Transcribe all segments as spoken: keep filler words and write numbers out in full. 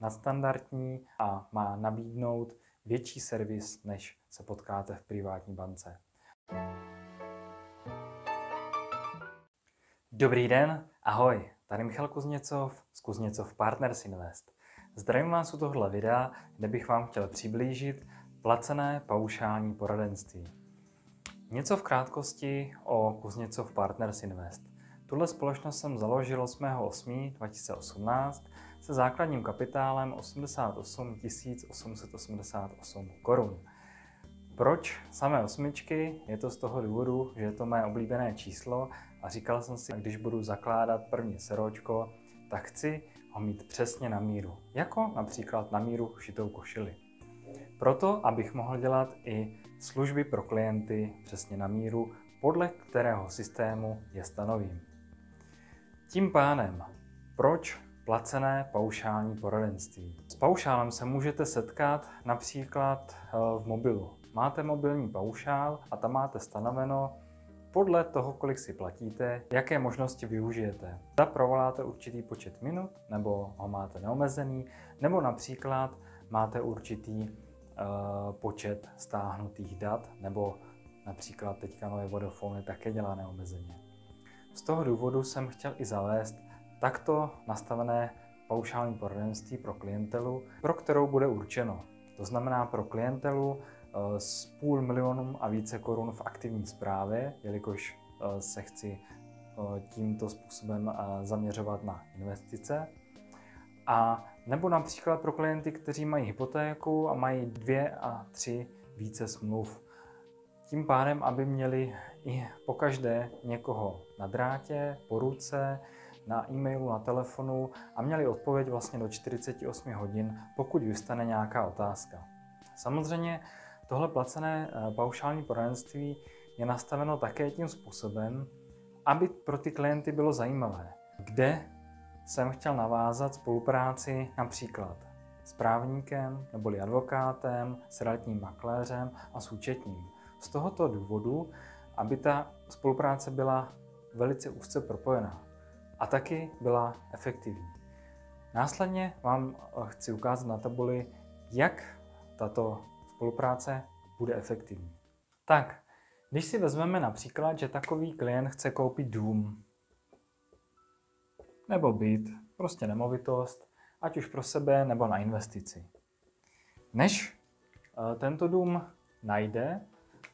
nadstandardní a má nabídnout větší servis, než se potkáte v privátní bance. Dobrý den, ahoj, tady Michal Kuzněcov z Kuzněcov Partners Invest. Zdravím vás u tohle videa, kde bych vám chtěl přiblížit placené paušální poradenství. Něco v krátkosti o Kuzněcov Partners Invest. Tuhle společnost jsem založil osmého osmého dva tisíce osmnáct se základním kapitálem osmdesát osm tisíc osm set osmdesát osm korun. Proč samé osmičky? Je to z toho důvodu, že je to mé oblíbené číslo a říkal jsem si, když budu zakládat první seročko, tak chci ho mít přesně na míru, jako například na míru šitou košili. Proto, abych mohl dělat i služby pro klienty přesně na míru, podle kterého systému je stanovím. Tím pádem, proč placené paušální poradenství? S paušálem se můžete setkat například v mobilu. Máte mobilní paušál a tam máte stanoveno podle toho, kolik si platíte, jaké možnosti využijete. Zda provoláte určitý počet minut, nebo ho máte neomezený, nebo například máte určitý e, počet stáhnutých dat, nebo například teďka nové Vodafone také dělá neomezeně. Z toho důvodu jsem chtěl i zavést takto nastavené paušální poradenství pro klientelu, pro kterou bude určeno. To znamená pro klientelu s půl milionům a více korun v aktivní správě, jelikož se chci tímto způsobem zaměřovat na investice. A nebo například pro klienty, kteří mají hypotéku a mají dvě a tři více smluv. Tím pádem, aby měli i pokaždé někoho na drátě, po ruce, na e-mailu, na telefonu a měli odpověď vlastně do čtyřiceti osmi hodin, pokud vystane nějaká otázka. Samozřejmě tohle placené paušální poradenství je nastaveno také tím způsobem, aby pro ty klienty bylo zajímavé, kde jsem chtěl navázat spolupráci například s právníkem neboli advokátem, s realitním makléřem a s účetním. Z tohoto důvodu, aby ta spolupráce byla velice úzce propojená a taky byla efektivní. Následně vám chci ukázat na tabuli, jak tato spolupráce bude efektivní. Tak, když si vezmeme například, že takový klient chce koupit dům nebo byt, prostě nemovitost, ať už pro sebe nebo na investici. Než tento dům najde,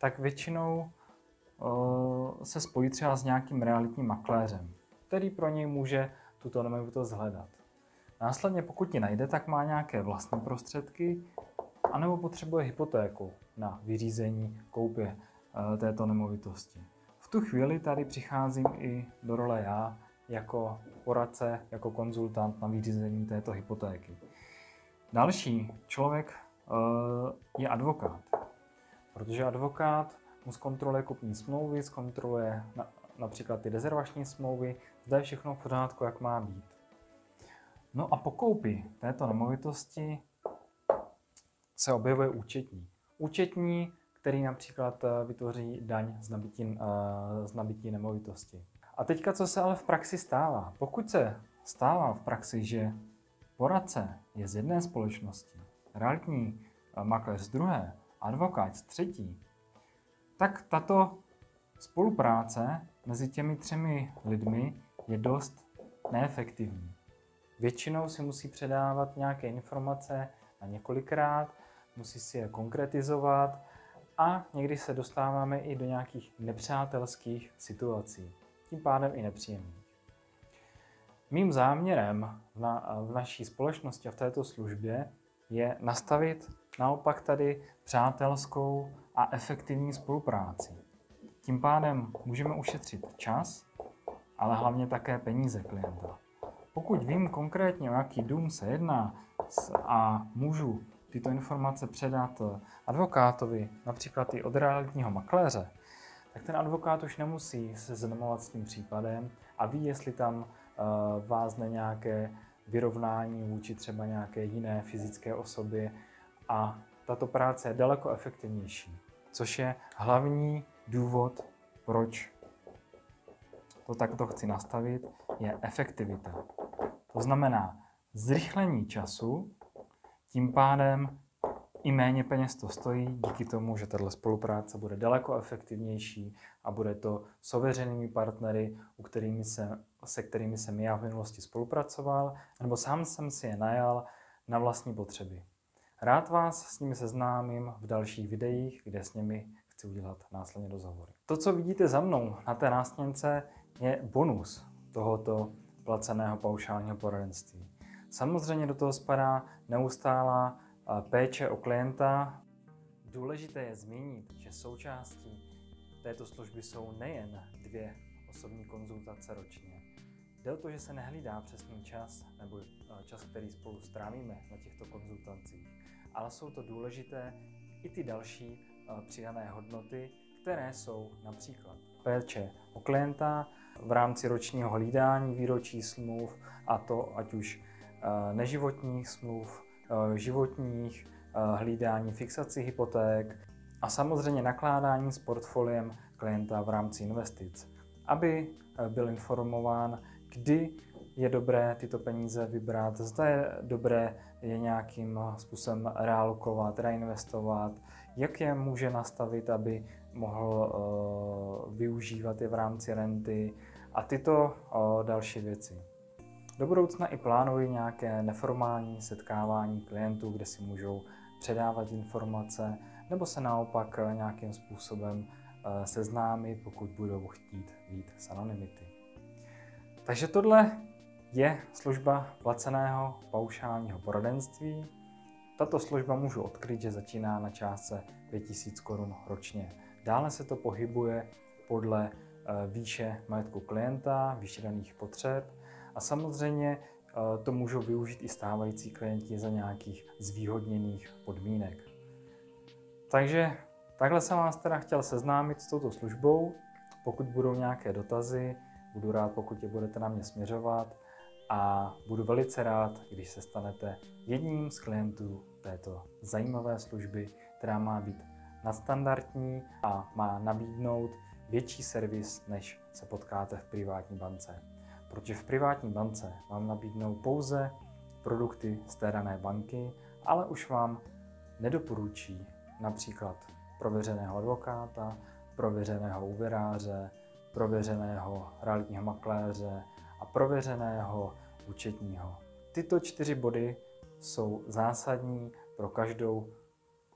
tak většinou se spojí třeba s nějakým realitním makléřem, který pro něj může tuto nemovitost hledat. Následně pokud ji najde, tak má nějaké vlastní prostředky, anebo potřebuje hypotéku na vyřízení koupě e, této nemovitosti. V tu chvíli tady přicházím i do role já jako poradce, jako konzultant na vyřízení této hypotéky. Další člověk e, je advokát, protože advokát mu zkontroluje kupní smlouvy, zkontroluje na, například ty rezervační smlouvy, zda je všechno v pořádku, jak má být. No a po koupi této nemovitosti se objevuje účetní. Účetní, který například vytvoří daň z nabití, z nabití nemovitosti. A teďka, co se ale v praxi stává? Pokud se stává v praxi, že poradce je z jedné společnosti, realitní makléř z druhé, advokát z třetí, tak tato spolupráce mezi těmi třemi lidmi je dost neefektivní. Většinou si musí předávat nějaké informace na několikrát, musí si je konkretizovat a někdy se dostáváme i do nějakých nepřátelských situací, tím pádem i nepříjemných. Mým záměrem na, v naší společnosti a v této službě je nastavit naopak tady přátelskou a efektivní spolupráci. Tím pádem můžeme ušetřit čas, ale hlavně také peníze klienta. Pokud vím konkrétně, o jaký dům se jedná a můžu tyto informace předat advokátovi, například i od realitního makléře, tak ten advokát už nemusí se seznamovat s tím případem a ví, jestli tam uh, vázne nějaké vyrovnání vůči třeba nějaké jiné fyzické osobě a tato práce je daleko efektivnější, což je hlavní důvod, proč to takto chci nastavit, je efektivita. To znamená, zrychlení času, tím pádem i méně peněz to stojí díky tomu, že tato spolupráce bude daleko efektivnější a bude to s ověřenými partnery, u kterými se, se kterými jsem já v minulosti spolupracoval, nebo sám jsem si je najal na vlastní potřeby. Rád vás s nimi seznámím v dalších videích, kde s nimi chci udělat následně rozhovory. To, co vidíte za mnou na té nástěnce, je bonus tohoto placeného paušálního poradenství. Samozřejmě do toho spadá neustálá péče o klienta. Důležité je zmínit, že součástí této služby jsou nejen dvě osobní konzultace ročně. Jde o to, že se nehlídá přesný čas nebo čas, který spolu strávíme na těchto konzultacích, ale jsou to důležité i ty další přidané hodnoty, které jsou například péče o klienta v rámci ročního hlídání výročí smluv, a to ať už neživotních smluv, životních, hlídání fixací hypoték a samozřejmě nakládání s portfoliem klienta v rámci investic, aby byl informován, kdy je dobré tyto peníze vybrat, zda je dobré je nějakým způsobem realokovat, reinvestovat, jak je může nastavit, aby mohl uh, využívat je v rámci renty a tyto uh, další věci. Do budoucna i plánuji nějaké neformální setkávání klientů, kde si můžou předávat informace nebo se naopak nějakým způsobem uh, seznámit, pokud budou chtít být z anonymity. Takže tohle je služba placeného paušálního poradenství. Tato služba můžu odkryt, že začíná na částce pět tisíc korun ročně. Dále se to pohybuje podle výše majetku klienta, výše daných potřeb a samozřejmě to můžou využít i stávající klienti za nějakých zvýhodněných podmínek. Takže takhle jsem vás teda chtěl seznámit s touto službou. Pokud budou nějaké dotazy, budu rád, pokud je budete na mě směřovat a budu velice rád, když se stanete jedním z klientů této zajímavé služby, která má být nadstandardní a má nabídnout větší servis, než se potkáte v privátní bance. Protože v privátní bance vám nabídnou pouze produkty z té dané banky, ale už vám nedoporučí například prověřeného advokáta, prověřeného úvěráře, prověřeného realitního makléře a prověřeného účetního. Tyto čtyři body jsou zásadní pro každou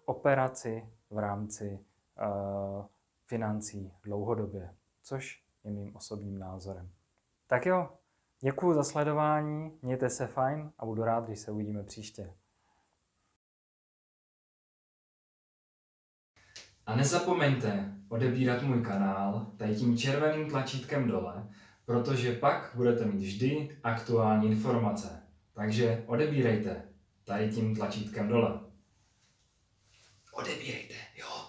operaci v rámci uh, financí dlouhodobě, což je mým osobním názorem. Tak jo, děkuji za sledování, mějte se fajn a budu rád, když se uvidíme příště. A nezapomeňte odebírat můj kanál tady tím červeným tlačítkem dole, protože pak budete mít vždy aktuální informace. Takže odebírejte tady tím tlačítkem dole. Odebírejte, jo.